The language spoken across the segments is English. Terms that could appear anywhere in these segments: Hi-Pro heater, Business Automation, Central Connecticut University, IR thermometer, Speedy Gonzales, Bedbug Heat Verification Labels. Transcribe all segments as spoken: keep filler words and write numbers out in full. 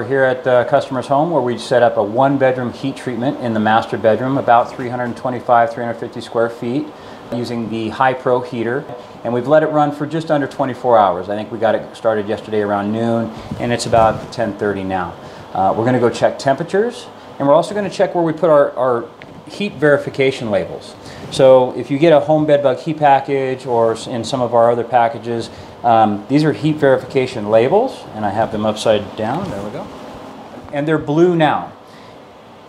We're here at the customer's home where we set up a one bedroom heat treatment in the master bedroom, about three twenty-five, three fifty square feet, using the Hi-Pro heater. And we've let it run for just under twenty-four hours. I think we got it started yesterday around noon, and it's about ten thirty now. Uh, we're going to go check temperatures, and we're also going to check where we put our, our heat verification labels. So if you get a home bedbug heat package or in some of our other packages, um, these are heat verification labels, and I have them upside down. There we go. And they're blue now.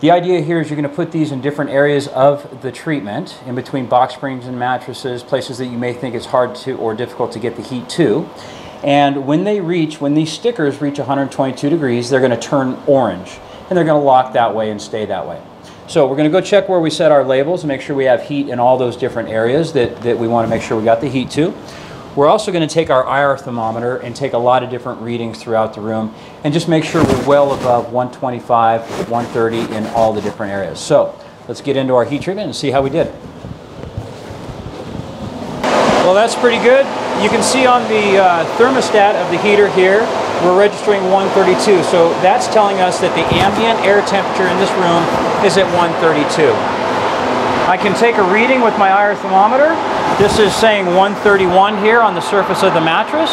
The idea here is you're going to put these in different areas of the treatment, in between box springs and mattresses, places that you may think it's hard to or difficult to get the heat to. And when they reach, when these stickers reach one hundred twenty-two degrees, they're going to turn orange, and they're going to lock that way and stay that way. So we're going to go check where we set our labels and make sure we have heat in all those different areas that, that we want to make sure we got the heat to. We're also going to take our I R thermometer and take a lot of different readings throughout the room and just make sure we're well above one twenty-five, one thirty in all the different areas. So let's get into our heat treatment and see how we did. Well, that's pretty good. You can see on the uh, thermostat of the heater here, we're registering one thirty-two. So that's telling us that the ambient air temperature in this room is at one thirty-two. I can take a reading with my I R thermometer. This is saying one thirty-one here on the surface of the mattress.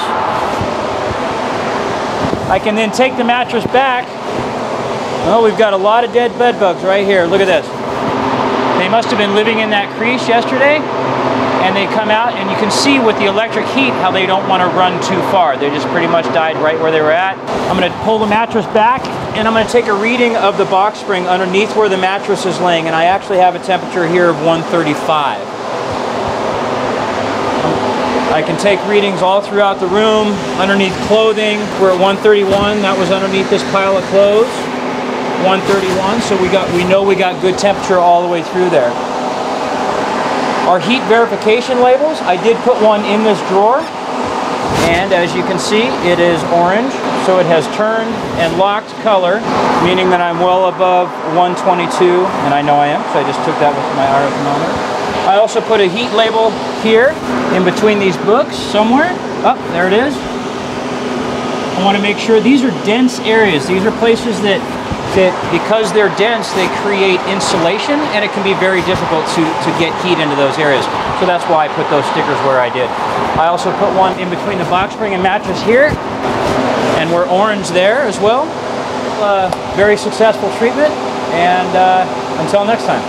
I can then take the mattress back. Well, we've got a lot of dead bed bugs right here. Look at this. They must have been living in that crease yesterday, and they come out, and you can see with the electric heat how they don't want to run too far. They just pretty much died right where they were at. I'm going to pull the mattress back, and I'm going to take a reading of the box spring underneath where the mattress is laying, and I actually have a temperature here of one thirty-five. I can take readings all throughout the room, underneath clothing. We're at one thirty-one. That was underneath this pile of clothes. one thirty-one, so we got we know we got good temperature all the way through there. Our heat verification labels, I did put one in this drawer, and as you can see, it is orange, so it has turned and locked color, meaning that I'm well above one twenty-two, and I know I am, so I just took that with my I R thermometer. I also put a heat label here in between these books somewhere. Oh, there it is. I want to make sure these are dense areas. These are places that, that because they're dense, they create insulation, and it can be very difficult to, to get heat into those areas. So that's why I put those stickers where I did. I also put one in between the box spring and mattress here, and we're orange there as well. Uh, very successful treatment, and uh, until next time.